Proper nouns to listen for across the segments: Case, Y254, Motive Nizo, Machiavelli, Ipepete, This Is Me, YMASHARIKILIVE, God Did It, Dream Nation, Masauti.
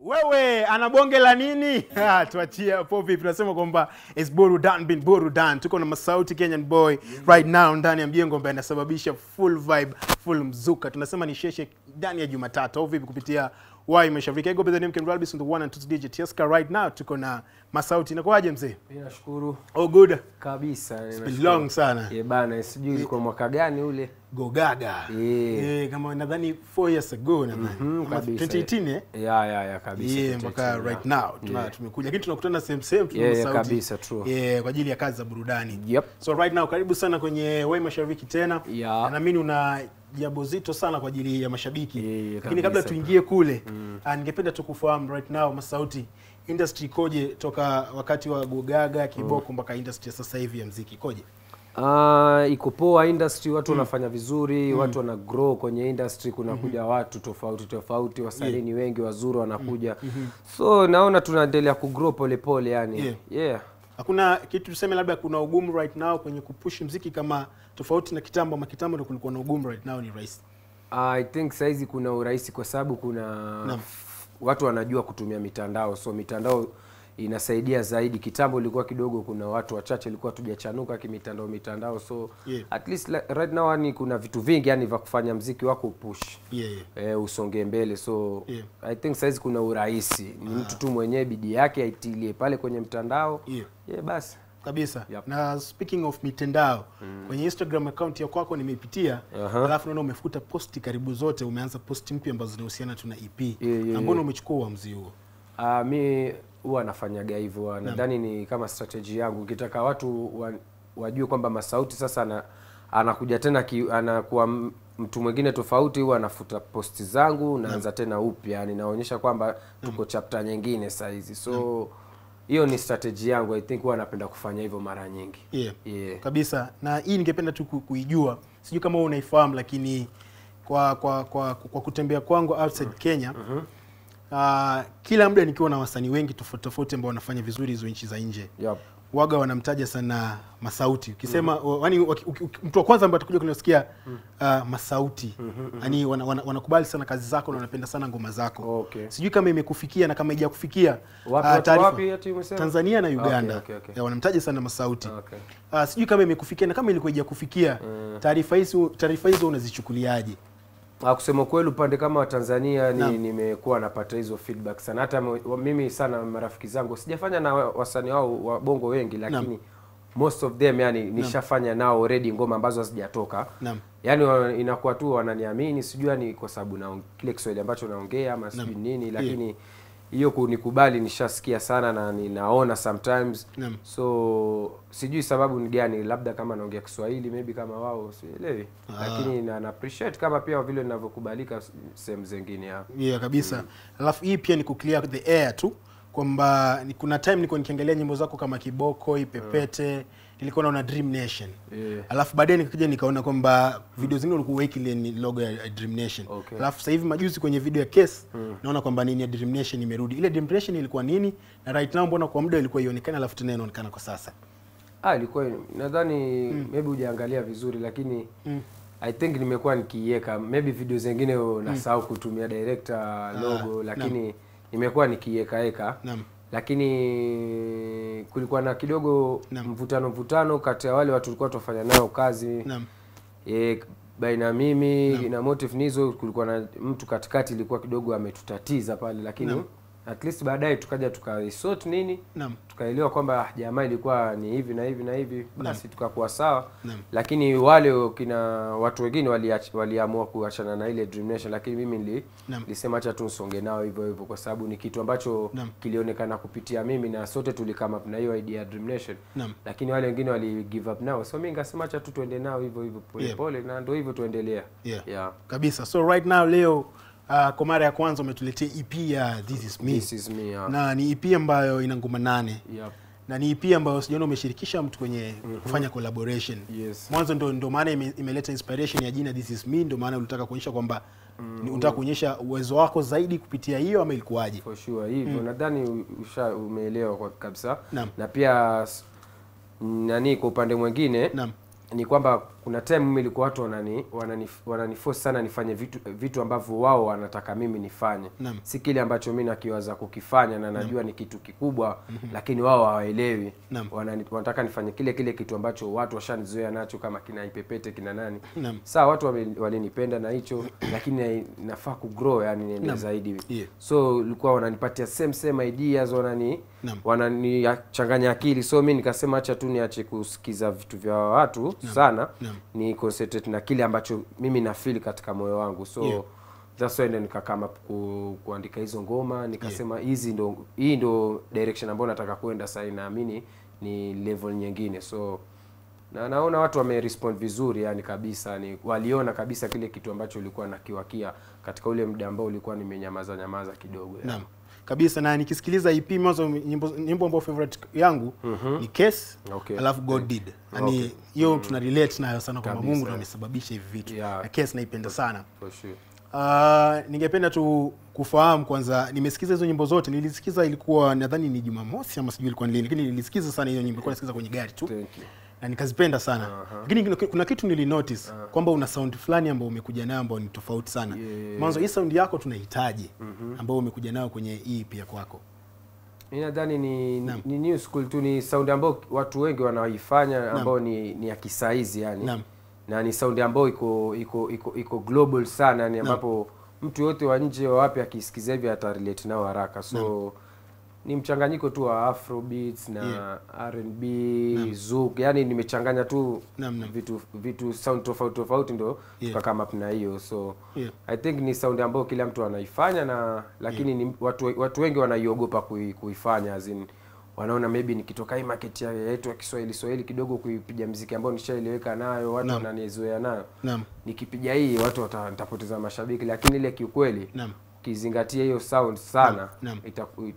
Wewe anabonge la nini? Tuachie hapo vipi? Tunasema kwamba it's Burudan bin Burudan. Tuko na Masauti Kenyan boy right now ndani ya mjengo ambaye anasababisha full vibe, full mzuka. Tunasema ni sheshe ndani ya Jumatatu. Vipi kupitia Wai Mashariki. Ego by the name Ken Ralbis on the 1 and 2 digit. Yes, right now tuko na Masauti. Inakuaje mzee? Nashukuru. Oh good. Kabisa. It's long sana. Eh bana, sijui kwa mwaka gani ule. Gogaga. Kama nadhani 4 years ago na kabisa. 2018 eh? Yeah, kabisa. Mpaka right now tumekuja. Lakini tunakutana same tunasema Sauti. Kabisa true. Kwa ajili ya kazi za burudani. Yep. So right now karibu sana kwenye Wai Mashariki tena. Yeah. Na mimi una jambo zito sana kwa ajili ya mashabiki. Lakini kabla tuingie kule, ningependa tukufahamu right now Masauti, industry koje toka wakati wa Gogaga, Kiboko mpaka industry sasa hivi ya muziki koje? Iko poa industry, watu wanafanya vizuri, watu wana grow kwenye industry, kuna kuja watu tofauti, wasanii wengi wazuri wanakuja. So naona tunaendelea ku grow pole pole yani. Hakuna kitu tuseme labda kuna ugumu right now kwenye kupush muziki kama tofauti na kitambo, makitambo ndio kulikuwa na ugumu, right now ni rahisi. I think saizi kuna urahisi kwa sababu kuna watu wanajua kutumia mitandao, so mitandao inasaidia zaidi. Kitambo ilikuwa kidogo, kuna watu wachache ilikuwa tujachanuka kimitandao, so at least right now ni kuna vitu vingi yani vya kufanya muziki wako push usonge mbele, so I think saizi kuna urahisi, ni mtu tu mwenyewe bidii yake aitilie pale kwenye mtandao basi kabisa. Na speaking of mitandao, kwenye Instagram account yako nimeipitia, alafu naona umefuta posti karibu zote, umeanza posti mpya ambazo zinahusiana tuna EP. Na mbona umechukua mzii huo? Mimi huwa nafanyaga hivyo, nadhani ni kama strategy yangu, kitaka watu wajue kwamba Masauti sasa anakuja tena, anakuwa mtu mwingine tofauti, huwa nafuta posti zangu, naanza tena upya, yani naonyesha kwamba tuko chapter nyingine saizi. So hiyo ni strategy yangu, I think huwa napenda kufanya hivyo mara nyingi. Kabisa. Na hii ningependa tu kuijua, sijui kama wewe unaifahamu, lakini kwa kutembea kwangu outside Kenya, kila muda nikiwa na wasanii wengi tofauti ambao wanafanya vizuri hizo nchi za nje. Waga wanamtaja sana Masauti. Ukisema yani mtu wa kwanza ambaye atakuja kunisikia Masauti. Yaani wanakubali sana kazi zako na wanapenda sana ngoma zako. Sijui kama imekufikia na kama haijakufikia taarifa. Tanzania na Uganda wanamtaja sana Masauti. Sijui kama imekufikia na kama ilikuwa haijakufikia taarifa hizo unazichukuliaje? Kusema kweli upande kama wa Tanzania nimekuwa napata hizo feedback sana. Hata mimi sana marafiki zangu sijafanya na wasanii wao wa bongo wengi, lakini most of them yani nishafanya nao already ngoma ambazo hazijatoka. Yani inakuwa tu wananiamini, sijui ni kwa sababu na kile Kiswahili ambacho naongea ama sijui nini, lakini hiyo kunikubali nishasikia sana na ninaona sometimes. So sijui sababu ni gani, labda kama naongea Kiswahili maybe kama wao sielewi, lakini na appreciate kama pia vile ninavyokubalika sehemu zingine hapo. Kabisa. Alafu hii pia ni ku clear the air tu kwamba kuna time niko nikiangalia nyimbo zako kama Kiboko, Ipepete, nilikuwa naona Dream Nation. Alafu baadaye nikaja nikaona kwamba video zingine ulikuwa weki ile logo ya Dream Nation. Alafu sasa hivi majuzi kwenye video ya Case naona kwamba nini ya Dream Nation imerudi. Ile Dream Nation ilikuwa nini? Na right now mbona kwa muda ilikuwa ionekana alafu tena inaonekana kwa sasa? Ilikuwa nadhani maybe hujaangalia vizuri, lakini I think nimekuwa nikiiweka. Maybe video zingine nasahau kutumia director logo, lakini nimekuwa nikiiweka. Lakini kulikuwa na kidogo mvutano kati ya wale watu walikuwa tofanya nao kazi. Baina mimi na Motive Nizo, kulikuwa na mtu katikati ilikuwa kidogo ametutatiza pale, lakini at least baadaye tukaja tukaisort nini, tukaelewa kwamba jamaa ilikuwa ni hivi na hivi na hivi, basi tukakuwa sawa. Lakini wale kina watu wengine waliamua kuachana na ile Dream Nation, lakini mimi nilisema acha tusonge nao hivyo hivyo kwa sababu ni kitu ambacho kilionekana kupitia mimi na sote tulikama up na hiyo idea Dream Nation. Lakini wale wengine wali give up nao, so mimi ngasema acha tu tuende nao hivyo hivyo pole pole, na ndio hivyo tuendelea. Kabisa. So right now leo kwa mara ya kwanza umetuletea EP ya This Is Me. Na ni EP ambayo ina ngoma 8. Na ni EP ambayo sijaona umeshirikisha mtu kwenye kufanya collaboration. Mwanzo ndo maana imeleta inspiration ya jina This Is Me, ndo maana ulitaka kuonyesha kwamba unataka kuonyesha uwezo wako zaidi kupitia hiyo ama ilikuwaje? For sure hivyo. Nadhani umeelewa kwa kabisa. Na pia kwa upande mwingine ni kwamba kuna time mimi ilikuwa watu wananiforce sana nifanye vitu ambavyo wao wanataka mimi nifanye. Si kile ambacho mimi nakiwaza kukifanya na najua ni kitu kikubwa, lakini wao hawaelewi. Wanataka nifanye kile kitu ambacho watu washanizoea nacho, kama kina Ipepete kina nani. Sasa watu walinipenda na hicho, lakini nafaa ku grow, yani niende zaidi. So ilikuwa wananipatia same ideas, wananichanganya akili. So mimi nikasema acha tu niache kusikiza vitu vya watu sana. Ni concentrate na kile ambacho mimi na feel katika moyo wangu. So that's why nikakama kuandika hizo ngoma, nikasema hizi hii ndo direction ambayo nataka kwenda sasa, naamini ni level nyingine. So na naona watu wamerespond vizuri, yani kabisa ni waliona kabisa kile kitu ambacho ulikuwa nakiwakia katika ule muda ambao ulikuwa nimenyamaza kidogo. Naam. Kabisa. Na nikisikiliza EP mwanzo, nyimbo ambayo favorite yangu ni Case, alafu God Did. Yaani hiyo tunarelate nayo sana, kwa Mungu ndio amesababisha hivi vitu. Na Case naipenda sana. For sure. Ningependa tu kufahamu kwanza, nimesikiza hizo nyimbo zote, nilisikiza ilikuwa nadhani ni Jumamosi ama sijui ilikuwa ni lini, lakini nilisikiza sana hizo nyimbo, nilikuwa nasikiza kwenye gari tu. Na nikazipenda sana. Lakini kuna kitu nilinotice, kwamba una sound fulani ambayo umekuja nayo ambayo ni tofauti sana. Mwanzo hii sound yako tunahitaji, ambayo umekuja nayo kwenye hii EP yako. Mimi nadhani ni new school tu, ni sound ambayo watu wengi wanaifanya, ambayo ni ya kisaizi yani. Na ni sound ambayo iko global sana, yani ambapo mtu yote wa nje wa wapi akisikiza hivi atarelate nao haraka. So ni mchanganyiko tu wa Afrobeats na R&B, Zouk, yani nimechanganya tu vitu sound tofauti ndo tukakama na hiyo. So I think ni sound ambayo kila mtu anaifanya, na lakini ni watu wengi wanaiogopa kuifanya, as in wanaona maybe nikitoka hii market yetu ya Kiswahili kidogo kuipiga muziki ambao nishaeleweka nayo, watu wananizoea nayo. Nikipiga hii watu watapoteza mashabiki, lakini ile kiukweli kizingatia hiyo sound sana,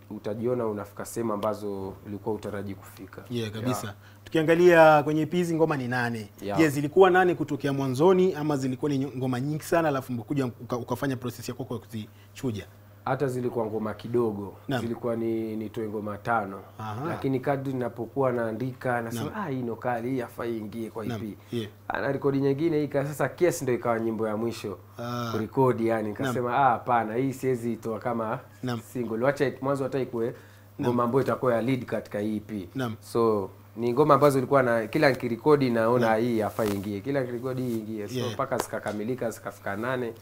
utajiona unafika sema ambazo ulikuwa utaraji kufika. Kabisa. Tukiangalia kwenye pizi ngoma ni 8. Zilikuwa 8 kutokea mwanzoni, ama zilikuwa ni ngoma nyingi sana alafu mkuja ukafanya process yako kwa kuzichuja? Hata zilikuwa ngoma kidogo, zilikuwa nitoe ngoma 5. Lakini kadri ninapokuwa naandika nasema hii ino kali, hii afai ingie kwa EP. Na rekodi nyingine hii sasa Case ndio ikawa nyimbo ya mwisho kurekodi, yani nikasema hapana, hii siwezi itoa kama single, acha mwanzo hata ikuwe ngoma ambayo itakuwa ya lead katika EP. So ni ngoma ambazo ilikuwa na kila nikirekodi naona hii afai ingie, kila nikirekodi hii ingie. So mpaka zikakamilika zikafika 8.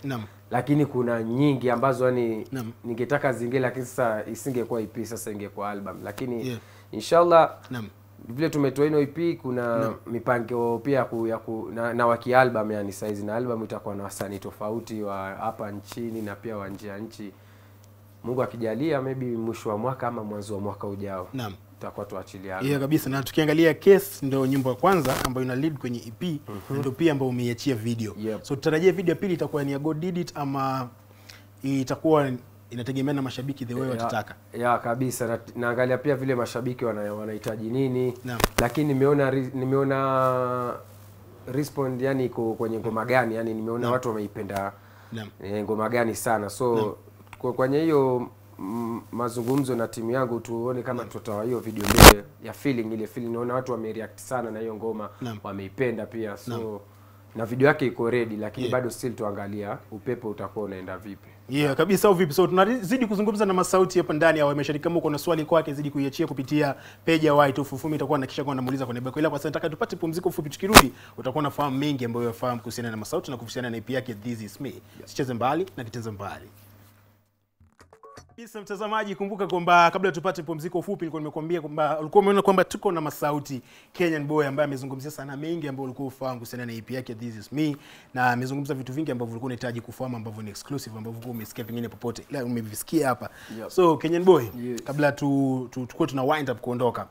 Lakini kuna nyingi ambazo yani ningetaka zingie, lakini sasa isingekuwa EP, sasa ingekuwa album. Lakini inshallah vile tumetoa ino EP, kuna mipango pia na waki album, yani size na album itakuwa na wasanii tofauti wa hapa nchini na pia wa nje ya nchi. Mungu akijalia maybe mwisho wa mwaka ama mwanzo wa mwaka ujao tutakuwa tuachiliana. Kabisa. Na tukiangalia Case ndio nyimbo ya kwanza ambayo ina lead kwenye EP, ndio pia ambayo umeiachia video. So tutarajia video ya pili itakuwa ni God Did It, ama itakuwa inategemea na mashabiki the way watataka. Kabisa. Naangalia pia vile mashabiki wanahitaji nini. Lakini nimeona respond, yani iko kwenye ngoma gani, yani nimeona watu wameipenda ngoma gani sana. So kwenye hiyo mazungumzo na timu yangu tuone kama tutatoa hiyo video ile ya feeling, naona watu wamereact sana na hiyo ngoma, wameipenda pia. So na video yake iko ready, lakini bado still tuangalia upepo utakuwa unaenda vipi. Kabisa au vipi. So tunazidi kuzungumza na Masauti hapa ndani, au ameshiriki. Kama uko na swali kwake zidi kuiachia kupitia page ya Y250, itakuwa nakisha kwa namuuliza kwa neba. Ila kwa sasa nataka tupate pumziko fupi, tukirudi utakuwa unafahamu mengi ambayo unafahamu kuhusiana na Masauti na kuhusiana na EP yake This Is Me. Sicheze mbali na kitenze mbali. Kisa mtazamaji, kumbuka kwamba kabla tupate pumziko fupi, nilikuwa nimekuambia kwamba ulikuwa umeona kwamba tuko na Masauti, Kenyan boy ambaye amezungumzia sana mengi ambayo ulikuwa ufahamu sana na EP yake This Is Me, na amezungumza vitu vingi ambavyo ulikuwa unahitaji kufahamu, ambavyo ni exclusive, ambavyo umesikia vingine popote ila umevisikia hapa. So Kenyan boy, kabla tukue tuna wind up kuondoka,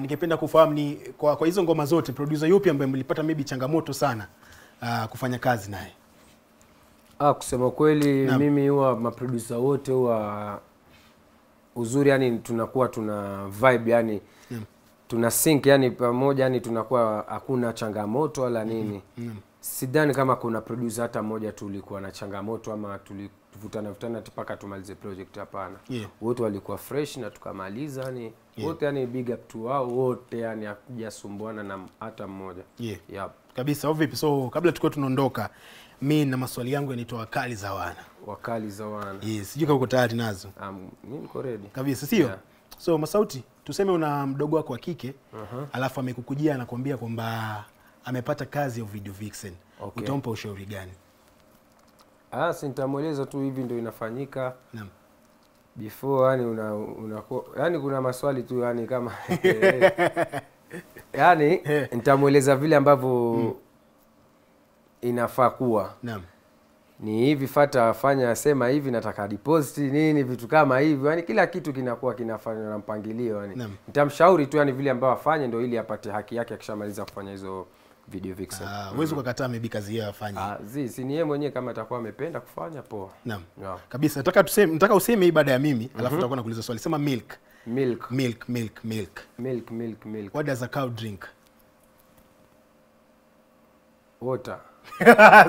ningependa kufahamu ni kwa hizo ngoma zote producer yupi ambaye mlipata maybe changamoto sana kufanya kazi naye? Kusema kweli mimi huwa maproducer wote huwa uzuri, yani tunakuwa tuna vibe, yani tuna sync, yani pamoja, yani tunakuwa hakuna changamoto wala nini. Sidhani kama kuna producer hata mmoja tulikuwa na changamoto ama tulivutana mpaka tumalize project, hapana. Yeah. Wote walikuwa fresh na tukamaliza, yani wote, yani big up to wao wote, yani hakujasumbuana na hata mmoja. Yeah. Yep. Kabisa. Vipi? So kabla tukao tunaondoka, mimi na maswali yangu yanaitwa wakali za wana. Wakali za wana. Yes, sijui kama uko tayari nazo. Mimi niko ready. Kabisa, sio? Yeah. So Masauti, tuseme una mdogo wako wa kike, alafu amekukujia anakuambia kwamba amepata kazi ya video vixen. Okay. Utampa ushauri gani? Sintamweleza tu hivi ndio inafanyika. Naam. Before yani yani kuna maswali tu yani kama yani nitamweleza vile ambavyo inafaa kuwa. Naam. Ni hivi fata afanya, sema hivi nataka deposit nini, vitu kama hivi, yani kila kitu kinakuwa kinafanywa na mpangilio, yani nitamshauri tu yani vile ambavyo afanye ndio ili apate haki yake akishamaliza kufanya hizo video vixen. Uwezo ukakataa maybe kazi yao afanye. Si ni yeye mwenyewe kama atakuwa amependa kufanya poa. Naam. Yeah. Kabisa. Nataka useme hii baada ya mimi, alafu tutakuwa nakuuliza swali. Sema milk. Milk. Milk, milk, milk. Milk, milk, milk. What does a cow drink? Water.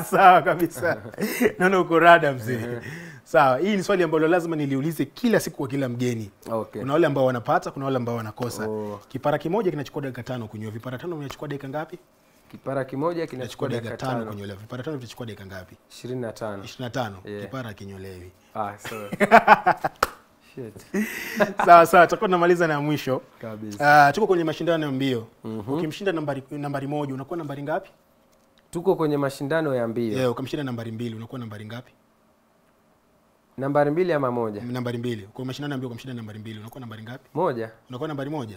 Sawa kabisa. Naona uko rada mzee. Sawa, hii ni swali ambalo lazima niliulize kila siku kwa kila mgeni. Okay. Kuna wale ambao wanapata, kuna wale ambao wanakosa. Oh. Kipara kimoja kinachukua dakika 5 kunyoa. Vipara 5 vinachukua dakika ngapi? Kipara kimoja kinachukua dakika 5 kunyolewa. Vipara 5 vitachukua dakika ngapi? 25. 25. Yeah. Kipara kinyolewi. Sorry. Shit. Sawa, tutakuwa tunamaliza na mwisho. Kabisa. Tuko kwenye mashindano ya mbio. Ukimshinda nambari 1 unakuwa nambari ngapi? Tuko kwenye mashindano ya mbio. Yeah, ukamshinda nambari 2 unakuwa nambari ngapi? Nambari 2 ama 1? Nambari 2. Kwa mashindano ya mbio ukamshinda nambari 2 unakuwa nambari ngapi? 1. Unakuwa nambari 1.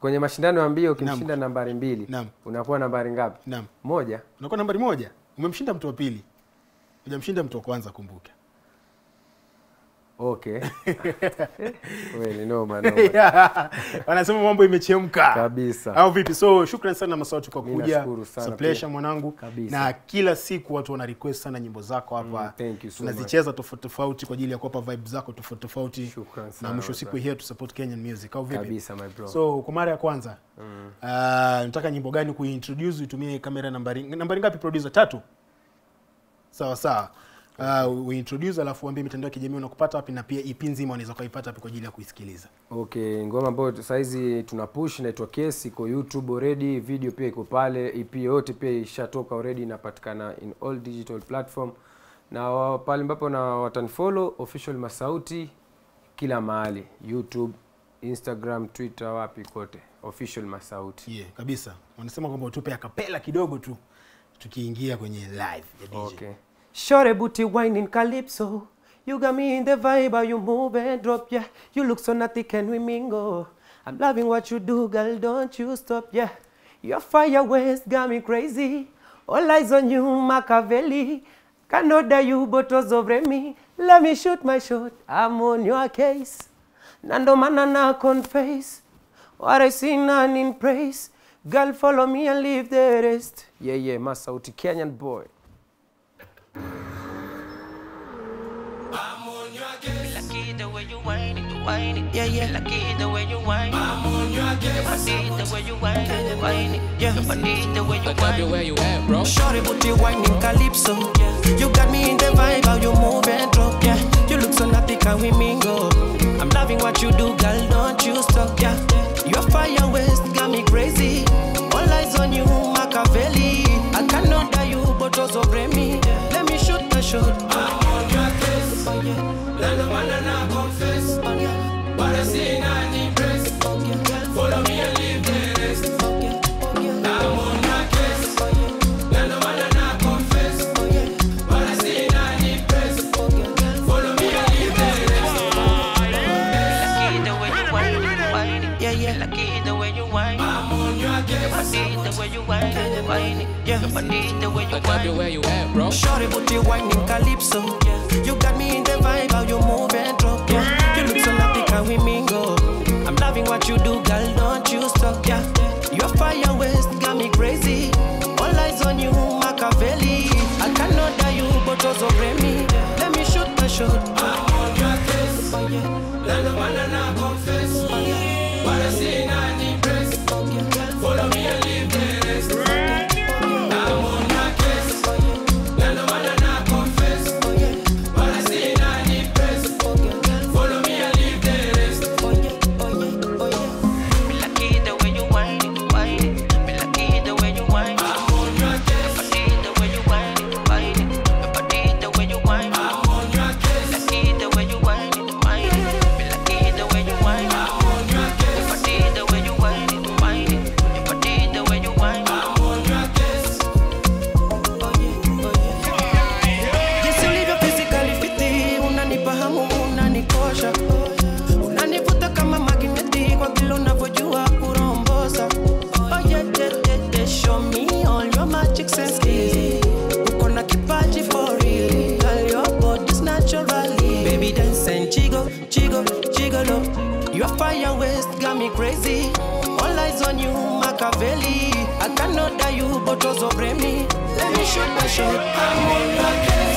Kwenye mashindano ya mbio ukimshinda nambari 2 unakuwa nambari ngapi? 1. Unakuwa nambari 1. Umemshinda mtu wa pili. Hujamshinda mtu wa kwanza, kumbuka. Okay. Wewe no man. Wanasema mambo imechemka. Kabisa. Au vipi? So shukrani sana Masauti kwa kuja. It's a pleasure mwanangu. Kabisa. Na kila siku watu wana request sana nyimbo zako hapa. Tunazicheza tofauti tofauti kwa ajili ya kupa vibe zako tofauti tofauti. Shukrani sana. Na mwisho siku here to support Kenyan music. Au vipi? Kabisa my bro. So kwa mara ya kwanza, nataka nyimbo gani kuintroduce, utumie kamera nambari ngapi producer? 3. Sawa. We introduce alafu uambie mitandao ya kijamii unakupata wapi na pia EP nzima unaweza kuipata wapi kwa ajili ya kuisikiliza. Okay, ngoma ambayo saizi tunapush inaitwa Case, iko YouTube already, video pia iko pale, EP yote pia ishatoka already, inapatikana in all digital platform. Na pale ambapo na watanifollow official Masauti kila mahali, YouTube, Instagram, Twitter, wapi kote official Masauti. Yeah, kabisa. Wanasema kwamba utupe akapela kidogo tu tukiingia kwenye live ya DJ. Okay. Shorty booty whining calypso, you got me in the vibe, how you move and drop, yeah. You look so naughty, can we mingle? I'm loving what you do, girl, don't you stop, yeah. Your fire waist got me crazy, all eyes on you, Machiavelli. Can't order you bottles of Remy, let me shoot my shot, I'm on your case. Nando manana confess, what I seen and in praise. Girl, follow me and leave the rest. Yeah, Masauti Kenyan boy. The way you whine it, yeah. Lucky the way you whine it. I'm on your game. The way you whine it, yeah. The way you whine it, where you at, bro? Shorty booty whining calypso, yeah. You got me in the vibe, how you move and drop, yeah. You look so naughty, can we mingle? I'm loving what you do, girl, don't you stop, yeah. Your fire waist got me crazy. All eyes on you, Machiavelli. I cannot die you, but also blame me. Let me shoot my shot. I confess, but I say not impressed. Follow me and leave the rest. I'm on my case. I confess, but I say not impressed. Follow me and leave the rest. Lucky the way you whine, yeah. Lucky the way you whine. I'm on your case. I see the way you whine, yeah. I see the way you whine. But where you at, bro? Shorty booty whining calypso, yeah. You got me in the vibe, how you move and drop, yeah. You look so naughty, can we mingle? I'm loving what you do, girl, don't you stop, yeah. Your fire waist got me crazy. All eyes on you, Machiavelli. I cannot die you, but also blame me. Let me shoot my shot. I'm on your case. Let no man and I confess. But I say not impressed. Follow me and leave the rest. I'm on your case. veli. Hata noda yupo tozo bremi. Let me shoot my shot. I'm on the case.